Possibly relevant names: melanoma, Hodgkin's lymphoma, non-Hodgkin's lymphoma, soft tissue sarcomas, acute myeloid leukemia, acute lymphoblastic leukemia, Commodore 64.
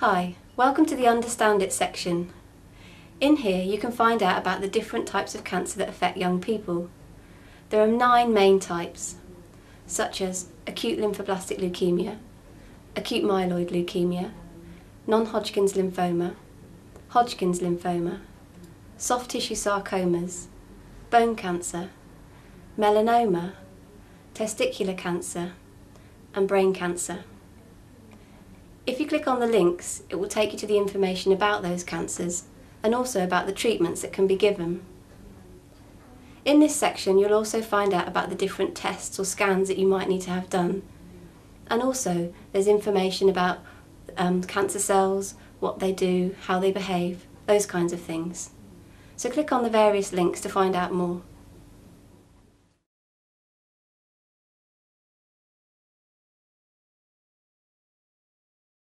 Hi, welcome to the Understand It section. In here you can find out about the different types of cancer that affect young people. There are 9 main types, such as acute lymphoblastic leukemia, acute myeloid leukemia, non-Hodgkin's lymphoma, Hodgkin's lymphoma, soft tissue sarcomas, bone cancer, melanoma, testicular cancer, and brain cancer. If you click on the links, it will take you to the information about those cancers and also about the treatments that can be given. In this section you'll also find out about the different tests or scans that you might need to have done, and also there's information about cancer cells, what they do, how they behave, those kinds of things. So click on the various links to find out more.